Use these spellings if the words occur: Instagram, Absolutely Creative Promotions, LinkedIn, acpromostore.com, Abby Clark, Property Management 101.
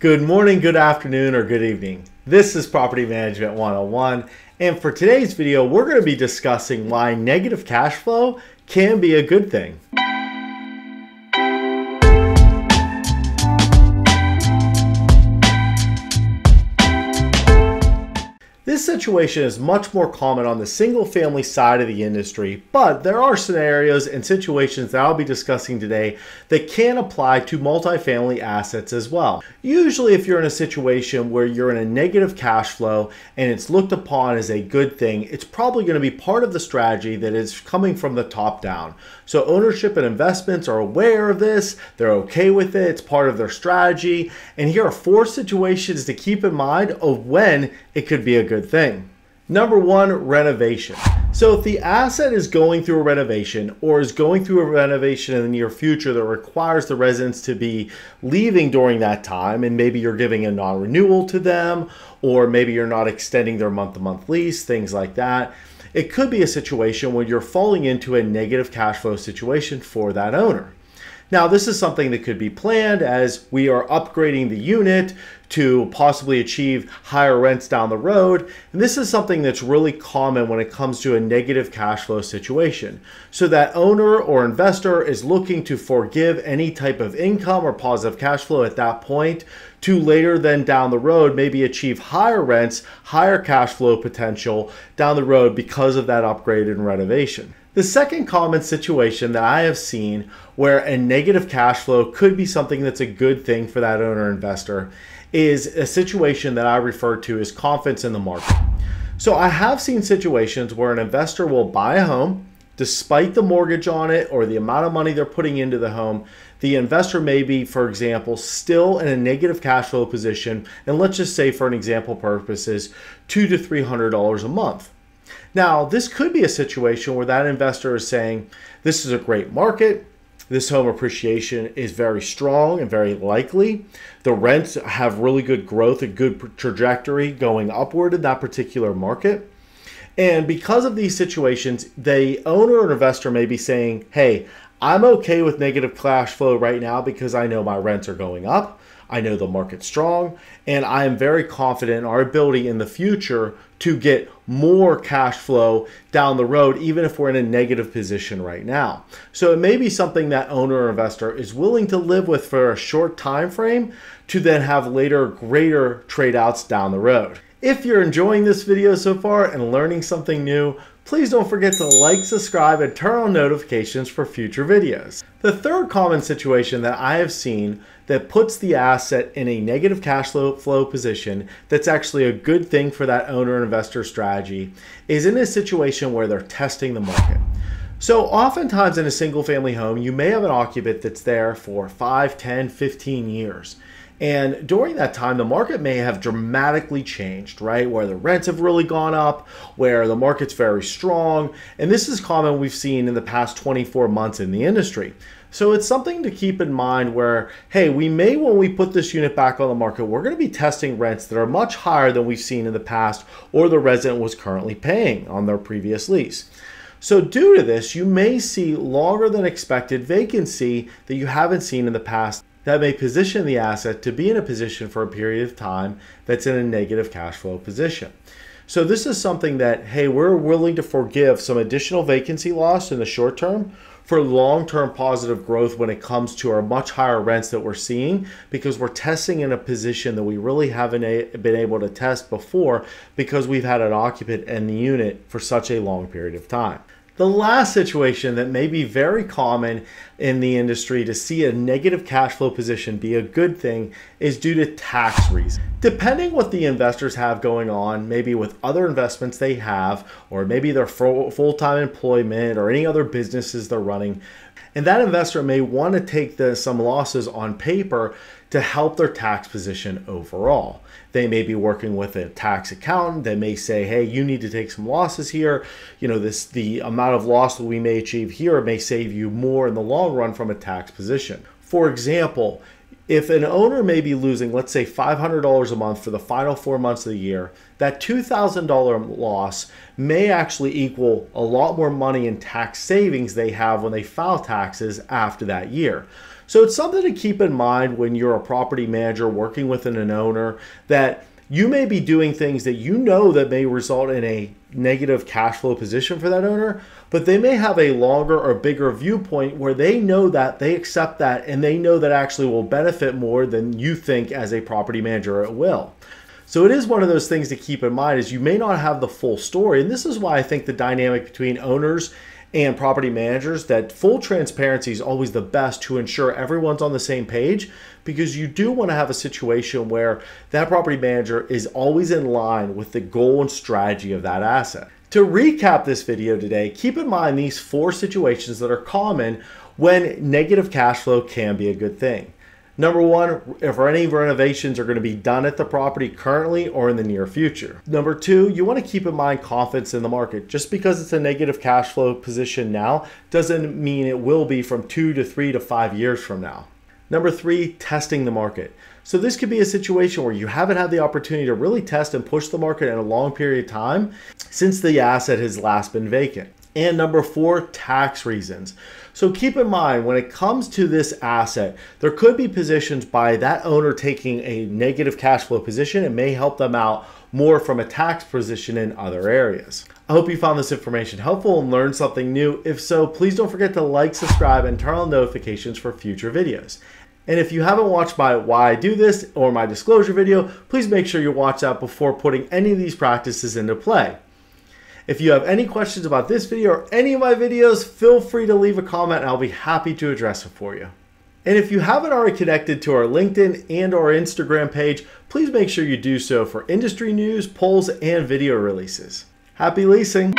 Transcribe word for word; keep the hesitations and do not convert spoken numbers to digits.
Good morning, good afternoon, or good evening. This is Property Management one oh one, and for today's video, we're going to be discussing why negative cash flow can be a good thing. This situation is much more common on the single-family side of the industry, but there are scenarios and situations that I'll be discussing today that can apply to multifamily assets as well. Usually, if you're in a situation where you're in a negative cash flow and it's looked upon as a good thing, it's probably going to be part of the strategy that is coming from the top down. So ownership and investments are aware of this, they're okay with it, it's part of their strategy, and here are four situations to keep in mind of when it could be a good thing. thing. Number one, renovation. So if the asset is going through a renovation or is going through a renovation in the near future that requires the residents to be leaving during that time, and maybe you're giving a non-renewal to them, or maybe you're not extending their month-to-month lease, things like that, it could be a situation where you're falling into a negative cash flow situation for that owner. Now, this is something that could be planned as we are upgrading the unit to possibly achieve higher rents down the road. And this is something that's really common when it comes to a negative cash flow situation. So that owner or investor is looking to forgive any type of income or positive cash flow at that point to later then down the road, maybe achieve higher rents, higher cash flow potential down the road because of that upgrade and renovation. The second common situation that I have seen where a negative cash flow could be something that's a good thing for that owner investor is a situation that I refer to as confidence in the market. So I have seen situations where an investor will buy a home despite the mortgage on it or the amount of money they're putting into the home. The investor may be, for example, still in a negative cash flow position, and let's just say for an example purposes, two to three hundred dollars a month. Now, this could be a situation where that investor is saying, this is a great market. This home appreciation is very strong and very likely. The rents have really good growth, a good trajectory going upward in that particular market. And because of these situations, the owner or investor may be saying, hey, I'm okay with negative cash flow right now because I know my rents are going up. I know the market's strong, and I am very confident in our ability in the future to get more cash flow down the road, even if we're in a negative position right now. So it may be something that owner or investor is willing to live with for a short time frame to then have later greater trade outs down the road. If you're enjoying this video so far and learning something new, please don't forget to like, subscribe, and turn on notifications for future videos. The third common situation that I have seen that puts the asset in a negative cash flow position that's actually a good thing for that owner and investor strategy is in a situation where they're testing the market. So oftentimes in a single family home, you may have an occupant that's there for five, ten, fifteen years. And during that time, the market may have dramatically changed, right? Where the rents have really gone up, where the market's very strong. And this is common we've seen in the past twenty-four months in the industry. So it's something to keep in mind where, hey, we may, when we put this unit back on the market, we're going to be testing rents that are much higher than we've seen in the past or the resident was currently paying on their previous lease. So due to this, you may see longer than expected vacancy that you haven't seen in the past. That may position the asset to be in a position for a period of time that's in a negative cash flow position. So this is something that, hey, we're willing to forgive some additional vacancy loss in the short term for long-term positive growth when it comes to our much higher rents that we're seeing, because we're testing in a position that we really haven't been able to test before because we've had an occupant in the unit for such a long period of time. The last situation that may be very common in the industry to see a negative cash flow position be a good thing is due to tax reasons. Depending what the investors have going on, maybe with other investments they have, or maybe their full-time employment or any other businesses they're running, and that investor may want to take the, some losses on paper to help their tax position overall. They may be working with a tax accountant. They may say, hey, you need to take some losses here. You know, this the amount of loss that we may achieve here may save you more in the long run from a tax position. For example, if an owner may be losing, let's say five hundred dollars a month for the final four months of the year, that two thousand dollar loss may actually equal a lot more money in tax savings they have when they file taxes after that year. So it's something to keep in mind when you're a property manager working with an owner, that you may be doing things that you know that may result in a negative cash flow position for that owner, but they may have a longer or bigger viewpoint where they know that, they accept that, and they know that actually will benefit more than you think as a property manager it will. So it is one of those things to keep in mind, is you may not have the full story. And this is why I think the dynamic between owners and property managers, that full transparency is always the best to ensure everyone's on the same page, because you do want to have a situation where that property manager is always in line with the goal and strategy of that asset. To recap this video today, keep in mind these four situations that are common when negative cash flow can be a good thing. Number one, if any renovations are going to be done at the property currently or in the near future. Number two, you want to keep in mind confidence in the market. Just because it's a negative cash flow position now doesn't mean it will be from two to three to five years from now. Number three, testing the market. So this could be a situation where you haven't had the opportunity to really test and push the market in a long period of time since the asset has last been vacant. And number four, tax reasons. So keep in mind, when it comes to this asset, there could be positions by that owner taking a negative cash flow position. It may help them out more from a tax position in other areas. I hope you found this information helpful and learned something new. If so, please don't forget to like, subscribe, and turn on notifications for future videos. And if you haven't watched my Why I Do This or my disclosure video, please make sure you watch that before putting any of these practices into play. If you have any questions about this video or any of my videos, feel free to leave a comment and I'll be happy to address it for you. And if you haven't already connected to our LinkedIn and our Instagram page, please make sure you do so for industry news, polls, and video releases. Happy leasing!